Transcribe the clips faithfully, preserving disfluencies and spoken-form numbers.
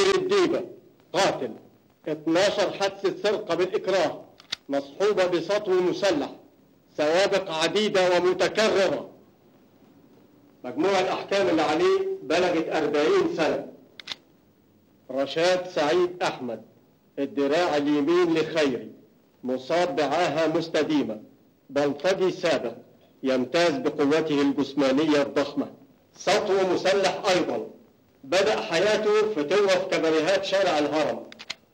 الديبة قاتل، اثناشر حادثة سرقة بالإكراه مصحوبة بسطو مسلح، سوابق عديدة ومتكررة. مجموع الأحكام اللي عليه بلغت أربعين سنة. رشاد سعيد أحمد الدراع اليمين لخيري مصاب بعاهة مستديمة، بلطجي سابق يمتاز بقوته الجسمانية الضخمة، سطو مسلح أيضا، بدأ حياته في توف كباريهات شارع الهرم.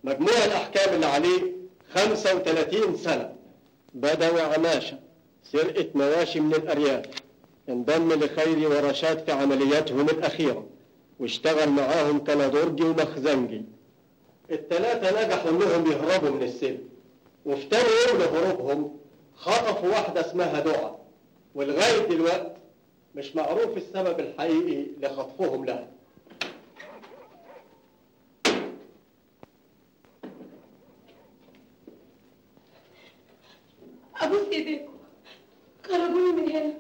مجموع الأحكام اللي عليه خمسة وثلاثين سنة. بدوي عماشة سرقة مواشي من الأرياف، انضم لخيري ورشاد في عملياتهم الأخيرة واشتغل معاهم كندرجي ومخزنجي. الثلاثة نجحوا انهم يهربوا من السجن، وفي تاني يوم لهروبهم خطفوا واحدة اسمها دعاء، ولغاية دلوقتي مش معروف السبب الحقيقي لخطفهم لها. ابوس ايديكم، خرجوني من هنا،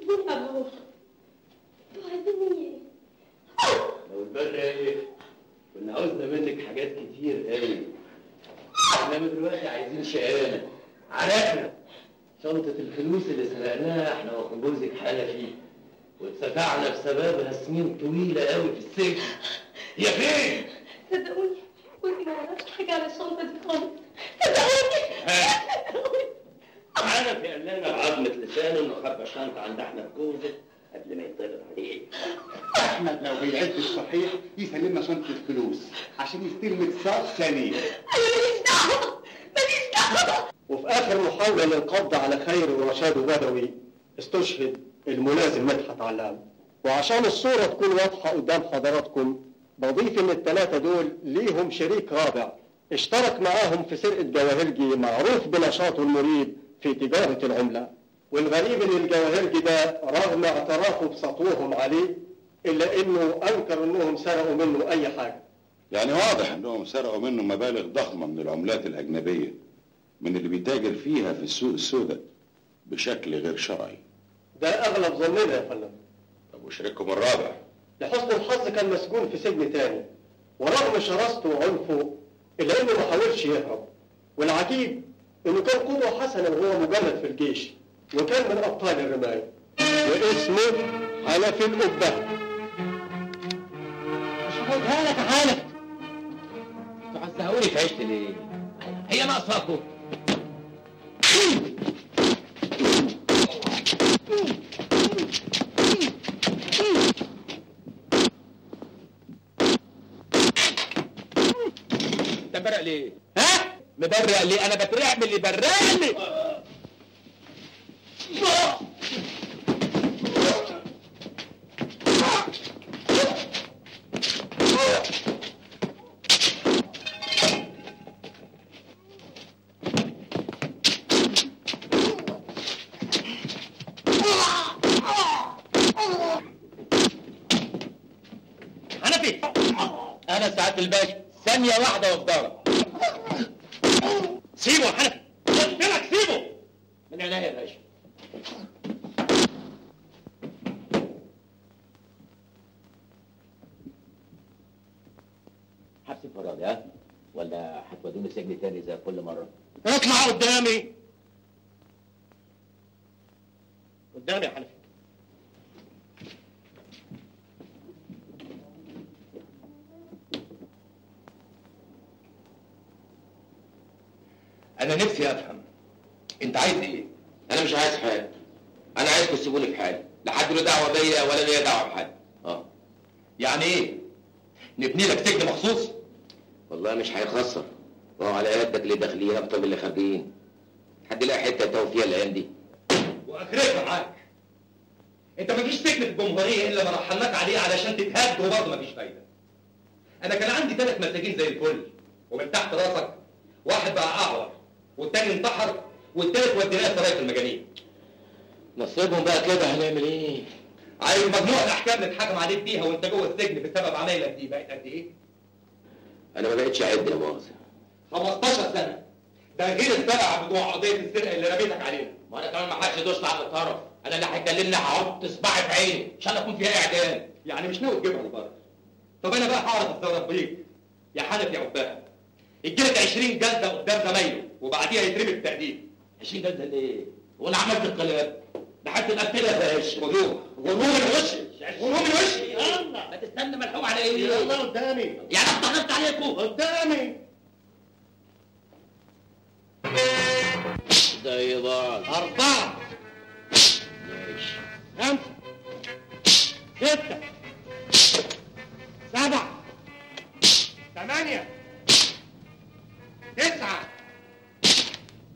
سيبوني اروح. انتوا عايزيني ايه؟ لو البر ايه؟ كنا عاوزنا منك حاجات كتير قوي، انما دلوقتي عايزين شقانا عرفنا شنطة الفلوس اللي سرقناها احنا وجوزك حنفي، واتسفعنا بسببها سنين طويلة قوي في السجن. يا فين؟ صدقوني قولي ما اعرفش حاجة على الشنطة دي خالص، صدقوني. عرف يا قلانا بعظمة لسانه انه خبى شنطة عند احمد كوز قبل ما يتقبض عليه. احمد لو بالعد الصحيح يسلمنا شنطة الفلوس عشان يستلم اتصال ثانية. انا ماليش دعوة، ماليش دعوة. وفي آخر محاولة للقبض على خير ورشاد بدوي استشهد الملازم مدحت علام. وعشان الصورة تكون واضحة قدام حضراتكم بضيف إن الثلاثة دول ليهم شريك رابع اشترك معاهم في سرقة جواهرجي معروف بنشاطه المريب في تجارة العملة. والغريب إن الجواهرجي ده رغم اعترافه بسطوهم عليه إلا إنه أنكر إنهم سرقوا منه أي حاجة. يعني واضح إنهم سرقوا منه مبالغ ضخمة من العملات الأجنبية، من اللي بيتاجر فيها في السوق السوداء بشكل غير شرعي. ده اغلب ظننا يا فندم. طب وشريككم الرابع؟ لحسن الحظ كان مسجون في سجن تاني، ورغم شراسته وعنفه الا انه ما حاولش يهرب، والعجيب انه كان قدوه حسنه وهو مجند في الجيش، وكان من ابطال الرمايه. واسمه حنفي الأبهة. مش هاخدها لك يا حنفي. انتوا عزهقوني في عيشتي ليه؟ هي ناقصاكم؟ انت مبرق ليه؟ ها؟ مبرق ليه؟ انا بترعب من اللي برقني. أنا سعادة الباشا، ثانية واحدة واتضرب. سيبه يا حنفي، قلت لك سيبه. من عينيا يا باشا. حبس انفرادي ها؟ ولا هتودوني سجن تاني زي كل مرة؟ اطلع قدامي. قدامي يا حنفي. أنا نفسي أفهم أنت عايز إيه؟ أنا مش عايز حاجة، أنا عايزكم تسيبوني في حالي، لا حد له دعوة بيا ولا ليا دعوة بحد. أه يعني إيه؟ نبني لك سجن مخصوص؟ والله مش هيخسر، وهو على قدك اللي داخلين أكتر من اللي خارجين، حد يلاقي حتة يتوه فيها الأيام دي. وآخرتها معاك. أنت مفيش سجن في الجمهورية إلا ما رحلناك عليه علشان تتهد وبرضه مفيش فايدة. أنا كان عندي ثلاث مساجين زي الفل، ومن تحت راسك واحد بقى أعور، والتاني انتحر، والتالت وديناه سرايا المجانين. نصيبهم بقى كده، هنعمل ايه؟ عايز مجموعة احكام نتحاكم عليك بيها وانت جوه السجن بسبب عمايلك دي بقت قد ايه؟ انا ما بقتش اعد لا مؤاخذة. خمستاشر سنة. ده غير السبعة بتوع قضية السرقة اللي رميتك علينا. ما انا كمان ما حدش دوست على الطرف، انا اللي هيكلمني هحط صباعي في عيني، ان شاء الله اكون فيها اعدام. يعني مش ناوي تجيبها لبره. طب انا بقى هعرض الثوره بيك يا حنفي يا عباده. الجلد عشرين جلده قدام زمايله وبعديها يترمي التهديد. عشرين جلده ليه؟ وانا عملت القلاب ده حتى مقتلها يا هش غروم غروم الوش غروم الوش. يلا ما تستنى ملحوم على ايه؟ يلا قدامي يعني انت حطيت عليكم قدامي ده يضاعف اربعه ماشي خمسه سته سبعه ثمانيه تسعه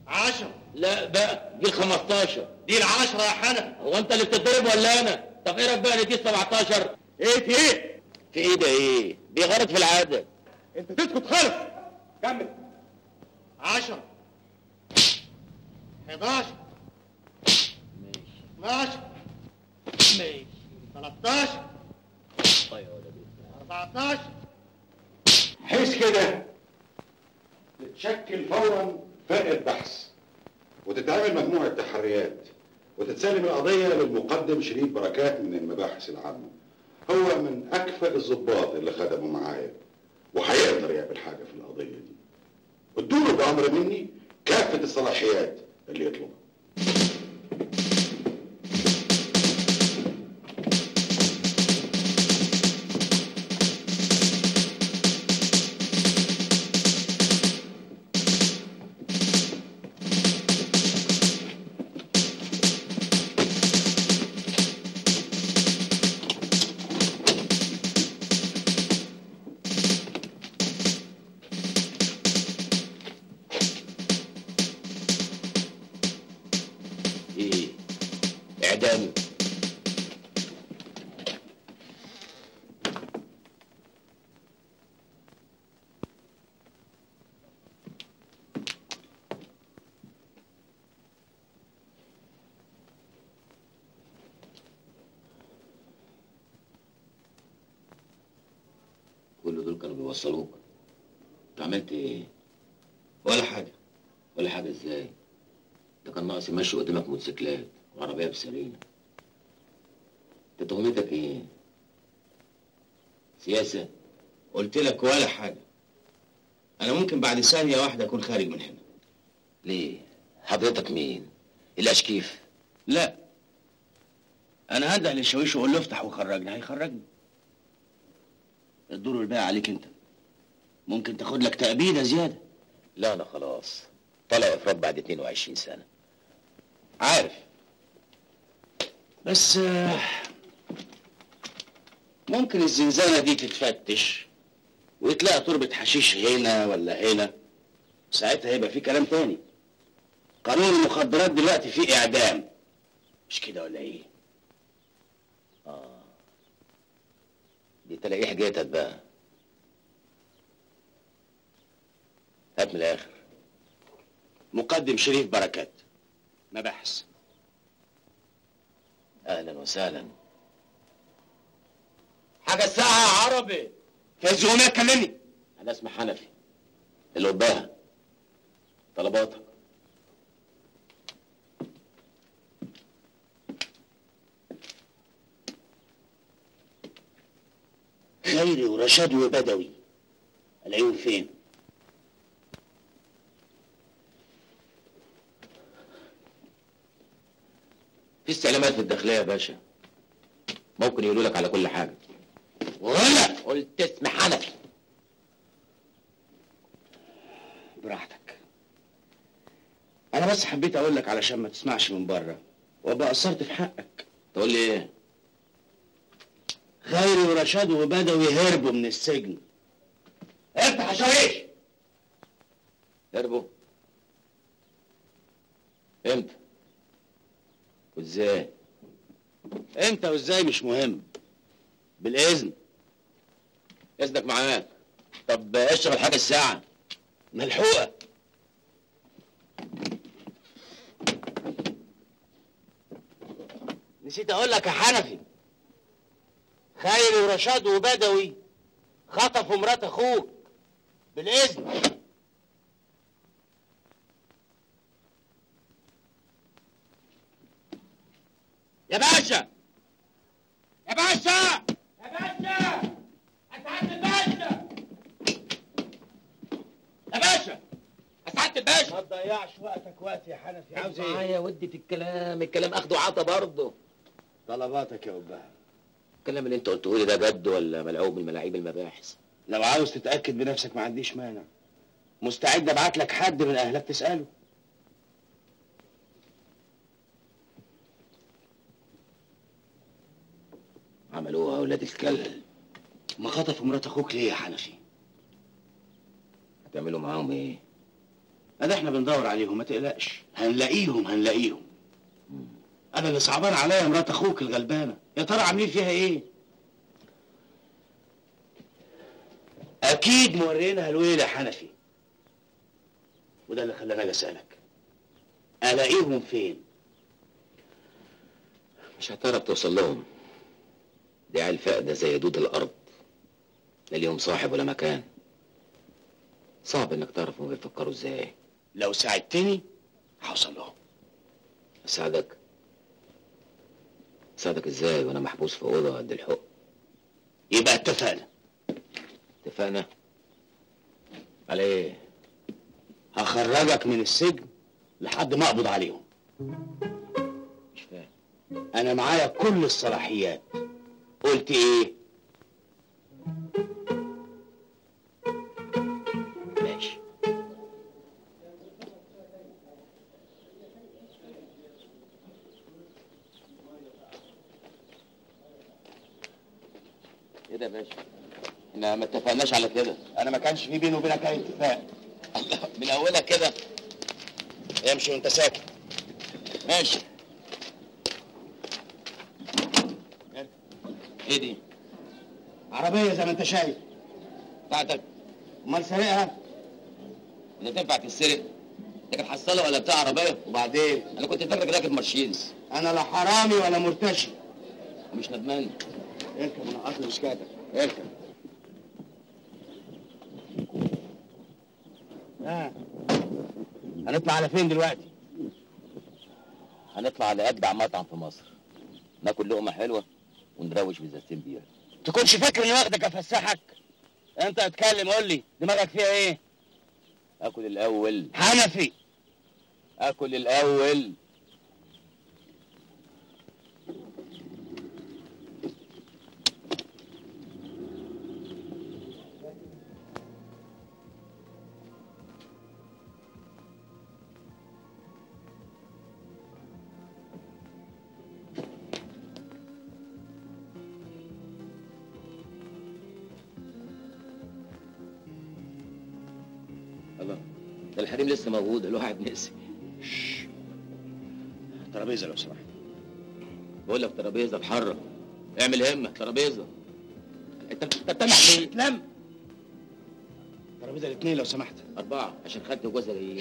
عشرة. لا بقى دي ال خمستاشر دي ال عشرة يا حنفي. هو انت اللي بتتضرب ولا انا؟ طب ايه رايك بقى دي ال سبعتاشر؟ ايه في ايه؟ في ايه ده ايه؟ دي غلط في العدد. انت تسكت خالص. كمل. عشرة حداشر ماشي اتناشر ماشي تلتاشر طيب اربعتاشر. حس كده تتشكل فورا فرقة بحث وتتعمل مجموعة تحريات وتتسلم القضية للمقدم شريف بركات من المباحث العامة. هو من أكفأ الضباط اللي خدموا معايا وهيقدر يعمل حاجة في القضية دي. ادوله بأمر مني كافة الصلاحيات اللي يطلبها. كل دول كانوا بيوصلوك. انت عملت ايه؟ ولا حاجه. ولا حاجه ازاي؟ ده كان ناقص يمشي قدامك موتوسيكلات وعربيه بسرينه. انت تهمتك ايه؟ سياسه؟ قلت لك ولا حاجه. انا ممكن بعد ثانيه واحده اكون خارج من هنا. ليه؟ حضرتك مين؟ الاشكيف؟ لا انا هدع للشاويش واقول له افتح وخرجني هيخرجني. الدور الباقي عليك انت. ممكن تاخد لك تأبيدة زيادة. لا انا خلاص طلع افراد بعد اتنين وعشرين سنة. عارف بس ممكن الزنزانة دي تتفتش وتلاقي تربة حشيش هنا ولا هنا. ساعتها هيبقى في كلام تاني. قانون المخدرات دلوقتي فيه اعدام مش كده ولا ايه؟ اه دي تلاقي حاجاتك بقى. هات من الاخر. مقدم شريف بركات مباحث. اهلا وسهلا. حاجه الساعه يا عربي. فايز هنا كلمني. انا اسمي حنفي الأبهة. طلباتك. خيري ورشاد وبدوي العيون فين؟ في استعلامات في الداخلية يا باشا ممكن يقولوا لك على كل حاجة. ولا قلت اسم حنفي. براحتك. أنا بس حبيت أقول لك علشان ما تسمعش من بره وأبقى قصرت في حقك. تقول لي إيه؟ خيري ورشاد وبدوي هربوا من السجن. افتح يا شريف. هربوا؟ امتى؟ وازاي؟ امتى وازاي مش مهم. بالاذن. اذنك معاك. طب اشتغل حاجه الساعه. ملحوقه. نسيت اقول لك يا حنفي. خيري ورشاد وبدوي خطفوا مرات اخوك. بالاذن. يا باشا يا باشا يا باشا تضيعش وقتك وقت يا حنفي. عاوز ايه؟ معايا ودي في الكلام، الكلام اخده عطا برضه. طلباتك يا أبهة. الكلام اللي انت قلته لي ده جد ولا ملعوب من ملاعيب المباحث؟ لو عاوز تتأكد بنفسك ما عنديش مانع. مستعد ابعت لك حد من اهلك تسأله. عملوها اولاد الكلب. ما خطفوا مرات اخوك ليه يا حنفي؟ هتعملوا معاهم ايه؟ انا احنا بندور عليهم ما تقلقش، هنلاقيهم هنلاقيهم. مم. انا اللي صعبان عليا مرات اخوك الغلبانه، يا ترى عاملين فيها ايه؟ اكيد مورينها الويل يا حنفي، وده اللي خلاني اسالك الاقيهم فين؟ مش هتعرف توصل لهم، دي عيال فاقده زي دود الارض، لا ليهم صاحب ولا مكان، صعب انك تعرف هم بيفكروا ازاي. لو ساعدتني هوصل لهم. اساعدك؟ اساعدك ازاي وانا محبوس في اوضه قد الحق؟ يبقى اتفقنا. اتفقنا على ايه؟ هخرجك من السجن لحد ما اقبض عليهم. مش فاهم. انا معايا كل الصلاحيات. قلت ايه؟ ماشي. ايه ده يا باشا؟ احنا ما اتفقناش على كده. انا ما كانش في بيني وبينك اي اتفاق. الله، من اولها كده امشي وانت ساكت. ماشي. ايه دي؟ عربية زي ما انت شايف. بتاعتك؟ امال سارقها؟ اللي تنفع تتسرق؟ انت كانت حصالة ولا بتاع عربية؟ وبعدين؟ انا كنت فاكرك راكب مرشيدس. انا لا حرامي ولا مرتشي. ومش ندمان؟ اركب انا قطر مشكاتك، اركب. ها هنطلع على فين دلوقتي؟ هنطلع على أجدع مطعم في مصر، ناكل لقمة حلوة ونروش بزازتين بير. تكونش فاكر اني واخدك افسحك؟ انت اتكلم قول لي دماغك فيها ايه؟ اكل الاول حنفي، اكل الاول. الحريم لسه موجود، الواحد نسي. شش. ترابيزه لو سمحت. بقول لك ترابيزه، اتحرك، اعمل همك. ترابيزه. انت بتتنح ليه؟ اتلم. ترابيزه الاثنين لو سمحت. اربعه عشان خدت وجوزها جايين.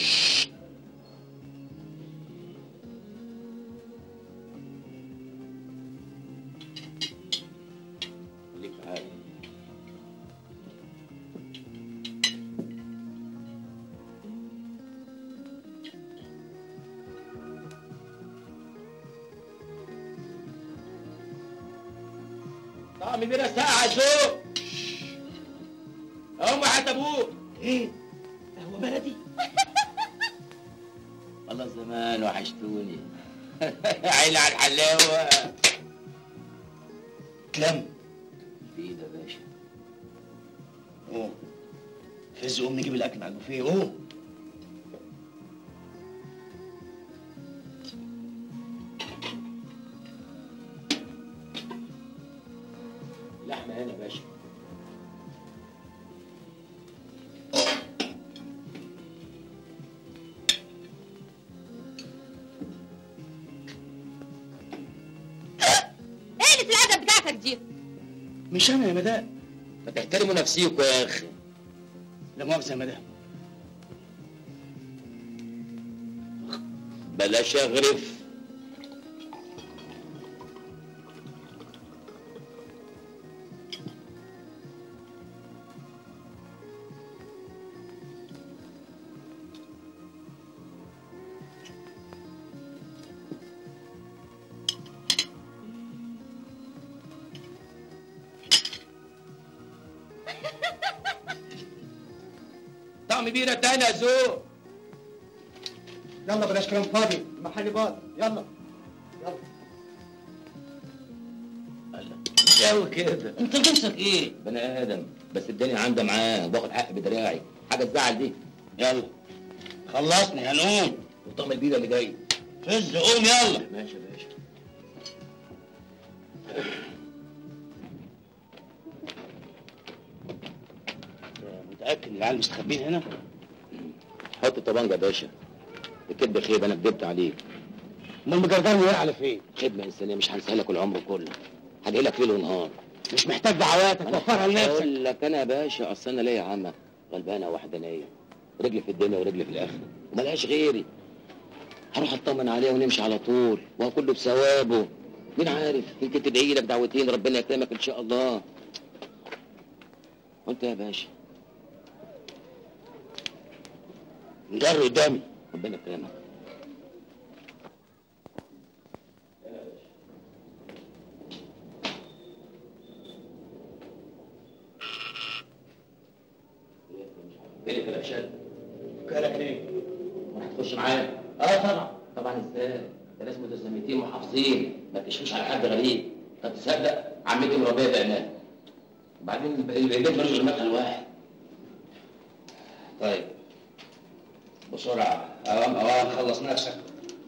طعم بينا ساقعة ذوق. أقوم وحياة أبوك. إيه؟ قهوة بلدي؟ والله زمان وحشتوني. عيني على الحلاوة. اتلم. في إيه ده يا باشا؟ قوم. فز قوم نجيب الأكل على البوفيه، قوم. اللحمة هنا يا باشا. ايه اللي في الأدب بتاعتك دي؟ مش أنا يا مدام. ما تحترموا نفسيكوا يا أخي. لا مؤاخذة يا مدام. بلاش أغرف. طعم بيرة تاني يا زوق. يلا بلاش كلام فاضي، المحل باظ، يلا يلا. مش قوي كده. انت نفسك ايه؟ بني ادم، بس الدنيا عندي معاه وباخد حق بدراعي، حاجه تزعل دي. يلا خلصني هنقوم وطعم البيضه اللي جايه. فز قوم يلا. ماشي يا باشا. متأكد ان العيال مستخبين هنا؟ حط الطبنجه يا باشا. الكذب خيب، انا كدبت عليك. امال مجردني ايه على فين؟ خدمه انسانيه مش هنساها لك العمر كله. هدعي لك ليل ونهار. مش محتاج دعواتك، وفرها لنفسك. اقول لك انا يا باشا، اصل انا ليا عمى غلبانه وحدانيه، رجلي في الدنيا ورجلي في الاخره، وملهاش غيري. هروح اطمن عليها ونمشي على طول، وهكله بثوابه. مين عارف، يمكن تدعي لك دعوتين ربنا يكرمك ان شاء الله. وانت يا باشا نجري قدامي، ربنا يكرمك. ايه اللي في الاشياء؟ كلامك ايه؟ هتخش معايا؟ اه طبعا طبعا. ازاي؟ ده لازم ملتزمتين محافظين، ما تشوفش على حد غريب. طب تصدق عمتي مربيه بعناها، وبعدين البيبان مالوش غير مدخل واحد. طيب بسرعه، اوام اوام، خلص نفسك.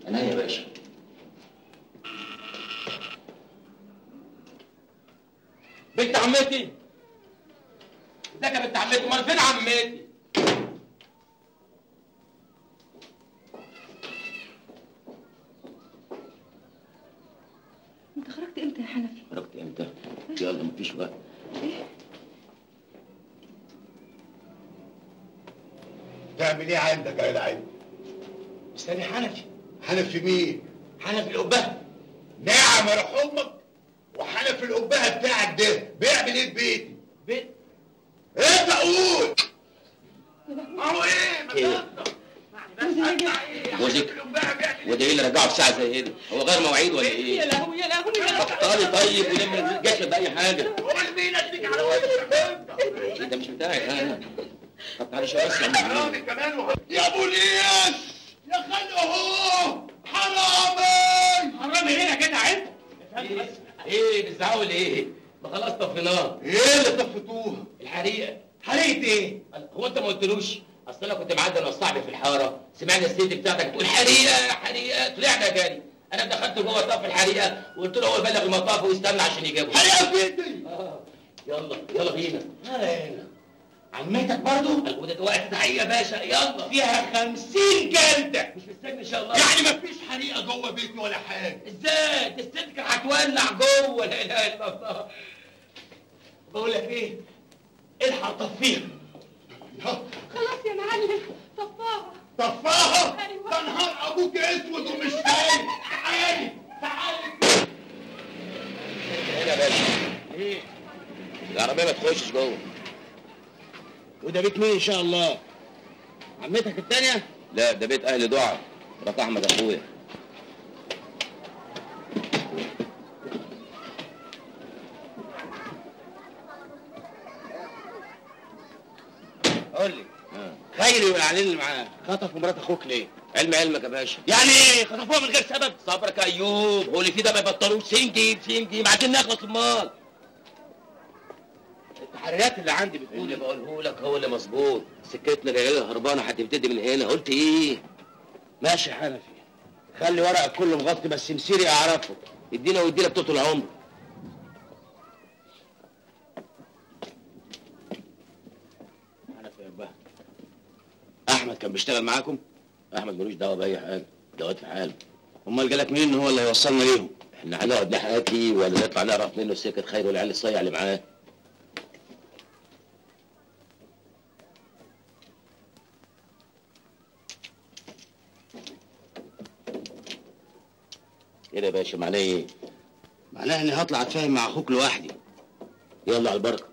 عينيا يا باشا. بنت عمتي. ازيك يا بنت عمتي؟ امال فين عمتي؟ انت خرجت امتى يا حنفي؟ خرجت امتى؟ يلا مفيش وقت. ايه؟ تعمل ايه عندك يا لعيب؟ مستني حنفي. حنفي مين؟ حنفي الأبهة. نعم يا روح امك، وحنفي الأبهة بتاعك ده بيعمل ايه في بيتي؟ بيت؟ ايه تقول؟ اهو ايه؟ ما تقدر. جوزك ودعي لي رجعه في ساعه زي هنا، هو غير مواعيد ولا ايه؟ يا لهوي يا لهوي يا لهوي. بطلي طيب ولم جاش باي حاجه. قول مين اديك على وشك؟ ده مش بتاعي انا. طب تعالى شويه بس يا بوليس يا خلق اهو. حرامي حرامي هنا كده عيب. ايه بتزعقوا ليه؟ ما خلاص طفيناه. ايه اللي طفيتوه؟ الحريقه. حريقه ايه؟ هو انت ما قلتلوش؟ اصل انا كنت معدي انا وصاحبي في الحاره، سمعنا الست بتاعتك بتقول حريقه حريقه، طلعنا جري. انا دخلت جوه طاف الحريقه وقلت له هو يبلغ المطاف ويستنى عشان يجيبه. حريقه في ايدي. اه يلا يلا بينا. يلا عمتك برضه؟ وده وقت تحقيق يا باشا. يلا فيها خمسين جلده. مش في السجن ان شاء الله يعني؟ مفيش حريقه جوه بيتي ولا حاجه. ازاي؟ دي الست كانت هتولع جوه. لا اله الا الله. بقول لك ايه؟ الحق طفيها. خلاص يا معلم. طفاها طفاها. ده نهار ابوك اسود ومش تاني. تعالي تعالي هنا يا باشا. ايه؟ العربيه ما تخشش جوه. وده بيت مين ان شاء الله؟ عمتك الثانيه؟ لا ده بيت اهل دعاء، مرات احمد اخويا. قول لي خيري والعليل اللي معاه خطفوا مرات اخوك ليه؟ علم علمك يا باشا. يعني ايه خطفوها من غير سبب؟ صبرك يا ايوب، هو اللي فيه ده ما يبطلوش. سنجي بسنجي بعدين نخلص. امال التحريات اللي عندي بتقول اللي بقوله لك هو اللي مظبوط. سكتنا جايه لها هربانه، هتبتدي من هنا. قلت ايه؟ ماشي يا حنفي، خلي ورقك كله مغطي بس مسيري اعرفه. ادينا وادينا بتوت العمر. احمد كان بيشتغل معاكم؟ احمد ملوش دعوه باي حاجه، ده واد في حاله. امال جالك مين ان هو اللي هيوصلنا ليهم؟ احنا هنقعد نحاكي ولا نطلع نعرف منه سكه خير والعيال الصيع اللي معاه؟ ايه يا باشا معناه ايه؟ معناه اني هطلع اتفاهم مع اخوك لوحدي. يلا على البركه،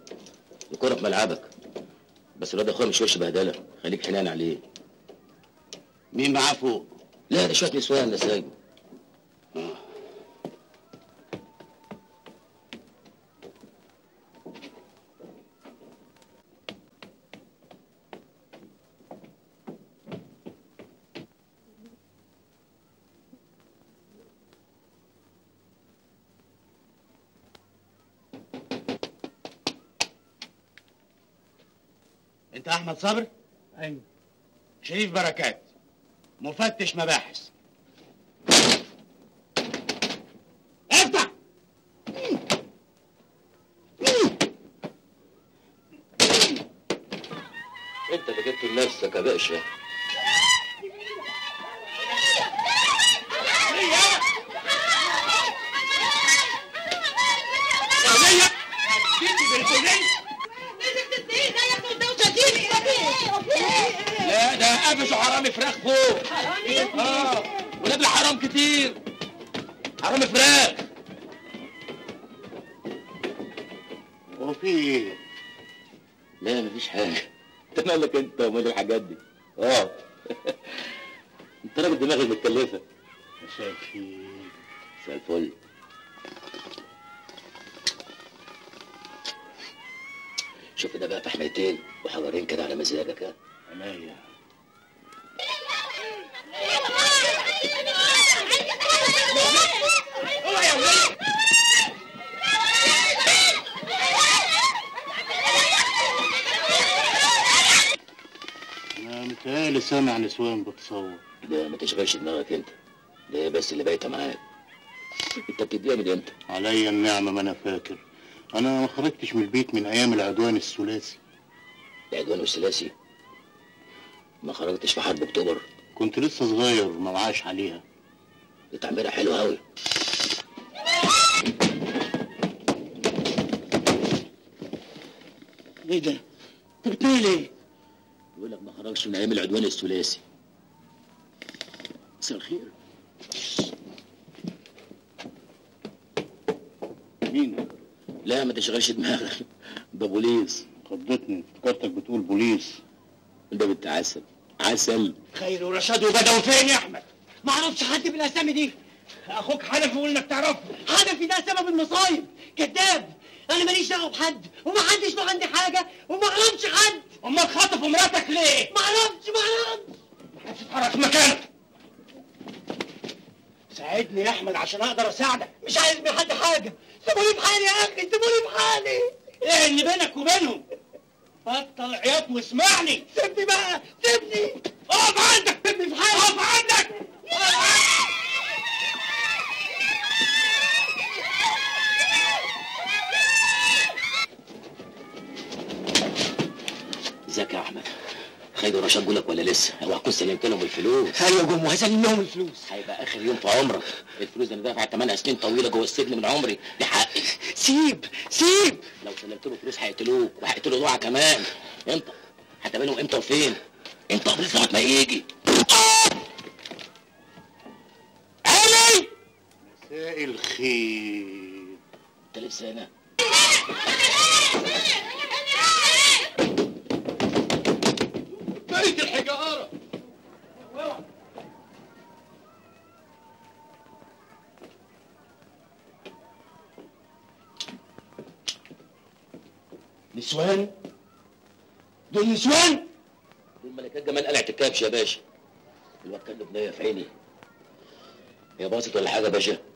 الكوره في ملعبك. بس الواد اخويا مش وش بهدله، خليك حنان عليه. مين معاه فوق؟ لا ده شويه نسوان نساجه. اه انت احمد صبر؟ ايوه. شريف بركات مفتش مباحث. افتح. انت اللي جبت لنفسك يا باشا. لا ده قفشوا حرامي فراخ فوق. اه ولاد الحرام كتير. حرامي فراخ. هو في ايه؟ لا مفيش حاجه. انت مالك انت ومال الحاجات دي؟ اه انت راجل دماغك متكلفه. مساء الخير. مساء الفل. شوف ده بقى فحميتين وحوارين كده على مزاجك. ها عينيا. اوعى يا ولاد. انا متهيألي سامع نسوان بتصور. ده ما تشغلش دماغك انت، ده بس اللي بايته معاك. انت بتديها من امتى؟ عليا النعمه. ما انا فاكر انا ما خرجتش من البيت من ايام العدوان الثلاثي. العدوان الثلاثي؟ ما خرجتش في حرب اكتوبر؟ كنت لسه صغير ما وعاش عليها. تعميرها حلو قوي. ايه ده؟ انت بتقول ايه؟ بقول لك ما خرجش من ايام العدوان الثلاثي. مساء الخير. مين؟ لا ما تشغلش دماغك، ده بوليس. خضتني افتكرتك بتقول بوليس. ده بنت عسل عسل. خير ورشاد وبدوي فين يا احمد؟ ما اعرفش حد بالاسامي دي. اخوك حنفي وقلنا بتعرفه. حنفي ده سبب المصايب، كذاب. انا ماليش دعوه بحد ومحدش له عندي حاجه وما اعرفش حد. امال خاطف مراتك ليه؟ ما اعرفش ما اعرفش. ما حدش يتحرك في مكانك. ساعدني يا احمد عشان اقدر اساعدك. مش عايز من حد حاجه. سيبوني بحالي يا اخي، سيبوني بحالي. ايه اللي بينك وبينهم؟ بطل عياط واسمعني. سيبني بقى، سيبني. اقف عندك. سيبني في حالي. اقف عندك. ازيك يا احمد؟ خير ورشاد جولك ولا لسه؟ اوعى تكون سلمت لهم الفلوس. ايوه جم وهسلم لهم الفلوس. هيبقى اخر يوم في عمرك. الفلوس دي انا دافع ثمان سنين طويله جوه السجن من عمري، دي حقي. سيب سيب. لو سلمت لهم فلوس هيقتلوك وهيقتلوا دعاء كمان. امتى؟ هتقابلهم امتى وفين؟ امتى ابليس لغايه ما يجي؟ علي. مساء الخير. انت لسه هنا؟ بيت الحجارة. نسوان؟ دول نسوان؟ دول ملكات جمال قلعة الكبش يا باشا. الواد كان له بنية في عيني. هي باظت ولا حاجة يا باشا؟